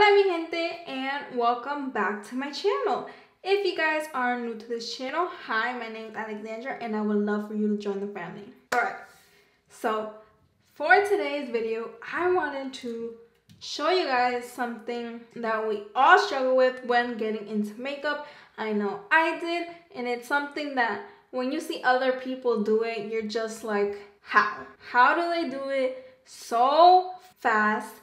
Hola mi gente, and welcome back to my channel. If you guys are new to this channel, hi, my name is Alexandra and I would love for you to join the family. Alright, so for today's video, I wanted to show you guys something that we all struggle with when getting into makeup. I know I did, and it's something that when you see other people do it, you're just like, how? How do they do it so fast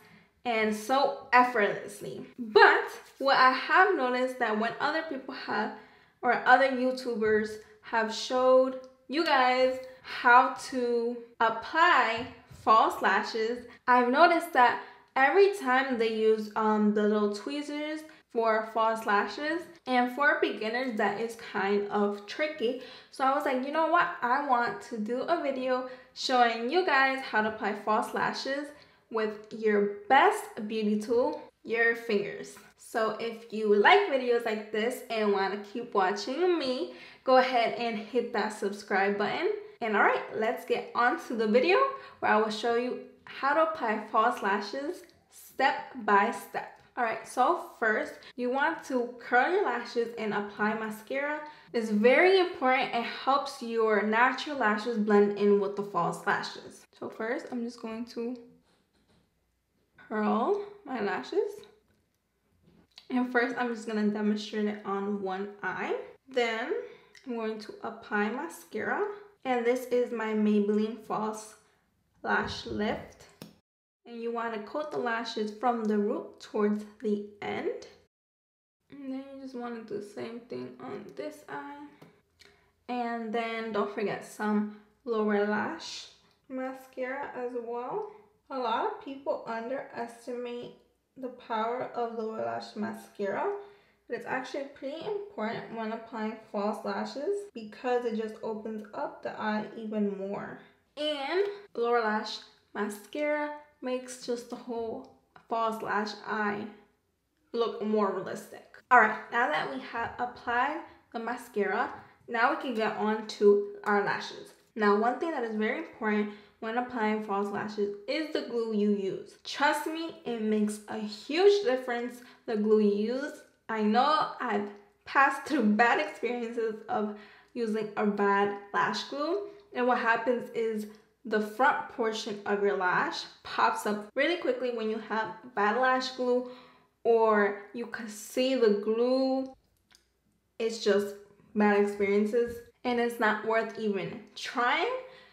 and so effortlessly? But what I have noticed that when other people have, or other YouTubers have showed you guys how to apply false lashes, I've noticed that every time they use the little tweezers for false lashes, and for beginners that is kind of tricky. So I was like, you know what, I want to do a video showing you guys how to apply false lashes with your best beauty tool, your fingers. So if you like videos like this and want to keep watching me, go ahead and hit that subscribe button. And all right, let's get on to the video where I will show you how to apply false lashes step by step. All right, so first you want to curl your lashes and apply mascara. It's very important. It helps your natural lashes blend in with the false lashes. So first I'm just going to curl my lashes, and first I'm just going to demonstrate it on one eye. Then I'm going to apply mascara, and this is my Maybelline false lash lift, and you want to coat the lashes from the root towards the end. And then you just want to do the same thing on this eye, and then don't forget some lower lash mascara as well. A lot of people underestimate the power of lower lash mascara, but it's actually pretty important when applying false lashes because it just opens up the eye even more. And lower lash mascara makes just the whole false lash eye look more realistic. All right, now that we have applied the mascara, now we can get on to our lashes. Now, one thing that is very important when applying false lashes is the glue you use. Trust me, it makes a huge difference, the glue you use. I know I've passed through bad experiences of using a bad lash glue, and what happens is the front portion of your lash pops up really quickly when you have bad lash glue, or you can see the glue. It's just bad experiences and it's not worth even trying.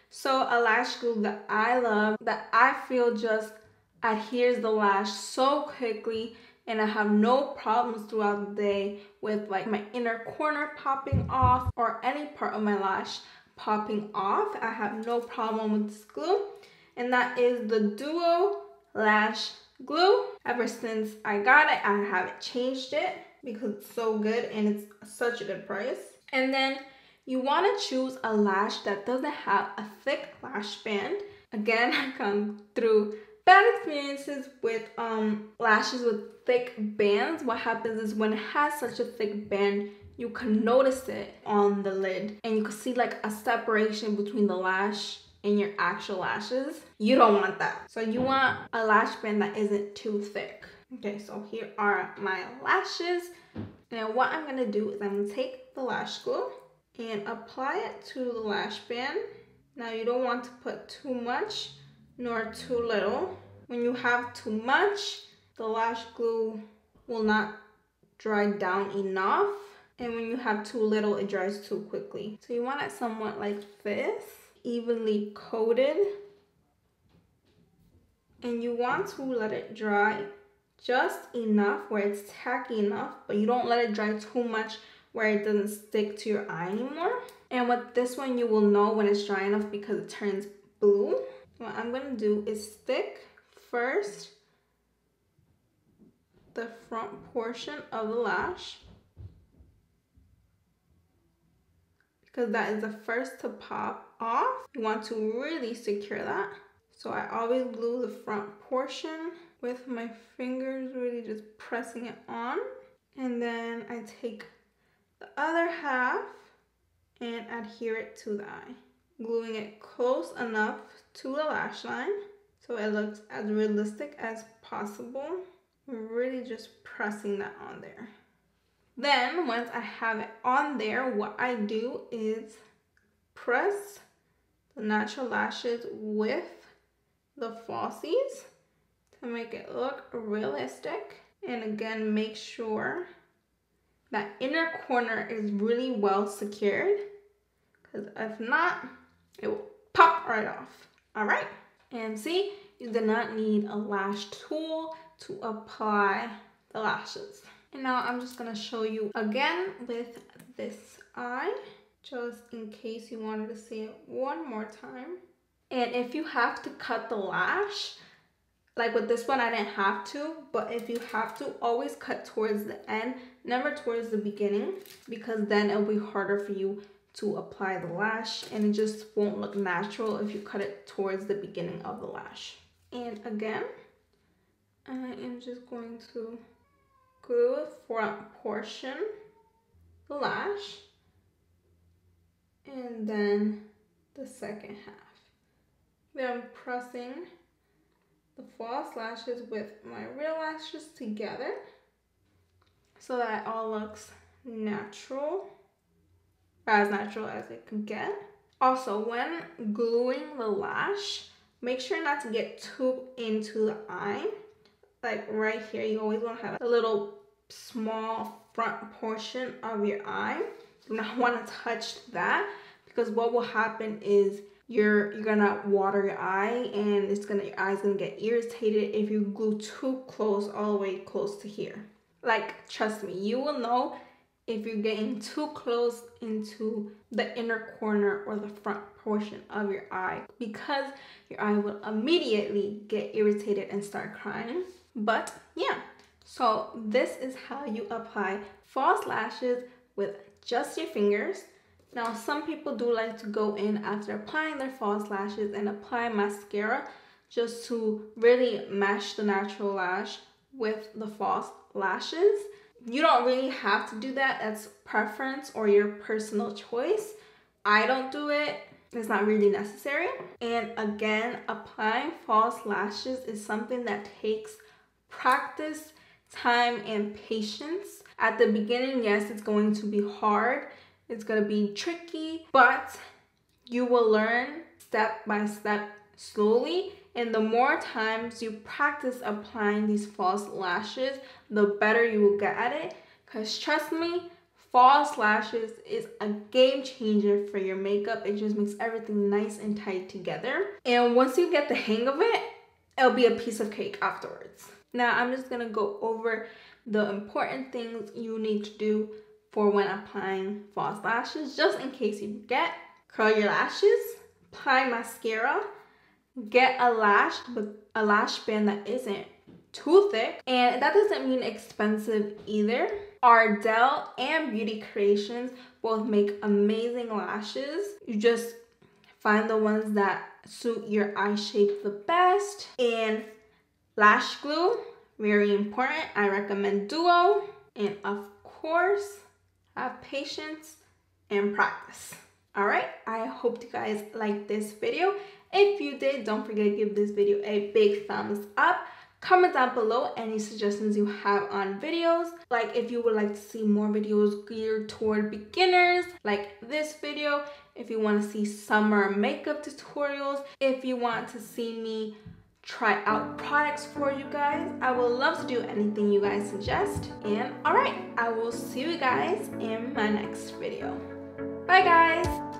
So a lash glue that I love, that I feel just adheres the lash so quickly, and I have no problems throughout the day with like my inner corner popping off or any part of my lash popping off. I have no problem with this glue, and that is the Duo lash glue. Ever since I got it, I haven't changed it because it's so good and it's such a good price. And then you want to choose a lash that doesn't have a thick lash band. Again, I come through bad experiences with lashes with thick bands. What happens is when it has such a thick band, you can notice it on the lid, and you can see like a separation between the lash and your actual lashes. You don't want that. So you want a lash band that isn't too thick. Okay, so here are my lashes. Now what I'm going to do is I'm going to take the lash glue and apply it to the lash band. Now you don't want to put too much nor too little. When you have too much, the lash glue will not dry down enough, and when you have too little, it dries too quickly. So you want it somewhat like this, evenly coated, and you want to let it dry just enough where it's tacky enough, but you don't let it dry too much where it doesn't stick to your eye anymore. And with this one, you will know when it's dry enough because it turns blue. What I'm gonna do is stick first the front portion of the lash, because that is the first to pop off. You want to really secure that. So I always glue the front portion with my fingers, really just pressing it on. And then I take the other half and adhere it to the eye, gluing it close enough to the lash line so it looks as realistic as possible. really just pressing that on there. Then once I have it on there, what I do is press the natural lashes with the falsies to make it look realistic. And again, make sure that inner corner is really well secured, because if not, it will pop right off. All right, and see, you do not need a lash tool to apply the lashes. And now I'm just gonna show you again with this eye, just in case you wanted to see it one more time. And if you have to cut the lash, like with this one, I didn't have to, but if you have to, always cut towards the end, never towards the beginning, because then it'll be harder for you to apply the lash and it just won't look natural if you cut it towards the beginning of the lash. And again, I am just going to glue the front portion, the lash, and then the second half. Then I'm pressing the false lashes with my real lashes together so that it all looks natural, as natural as it can get. Also, when gluing the lash, make sure not to get too into the eye. Like right here, you always want to have a little small front portion of your eye. You don't want to touch that, because what will happen is you're gonna water your eye, and your eye's gonna get irritated if you glue too close, all the way close to here. Like, trust me, you will know if you're getting too close into the inner corner or the front portion of your eye, because your eye will immediately get irritated and start crying. But yeah, so this is how you apply false lashes with just your fingers. Now, some people do like to go in after applying their false lashes and apply mascara just to really match the natural lash with the false lashes. You don't really have to do that. That's preference or your personal choice. I don't do it. It's not really necessary. And again, applying false lashes is something that takes practice, time, and patience. At the beginning, yes, it's going to be hard. It's gonna be tricky, but you will learn step by step slowly. And the more times you practice applying these false lashes, the better you will get at it. Because trust me, false lashes is a game changer for your makeup. It just makes everything nice and tight together. And once you get the hang of it, it'll be a piece of cake afterwards. Now I'm just gonna go over the important things you need to do for when applying false lashes, just in case you forget. Curl your lashes, apply mascara, get a lash with a lash band that isn't too thick, and that doesn't mean expensive either. Ardell and Beauty Creations both make amazing lashes. You just find the ones that suit your eye shape the best. And lash glue, very important. I recommend Duo. And of course, have patience and practice. All right, I hope you guys liked this video. If you did, don't forget to give this video a big thumbs up. Comment down below any suggestions you have on videos. Like if you would like to see more videos geared toward beginners, like this video. If you want to see summer makeup tutorials. If you want to see me try out products for you guys. I would love to do anything you guys suggest. And all right, I will see you guys in my next video. Bye guys.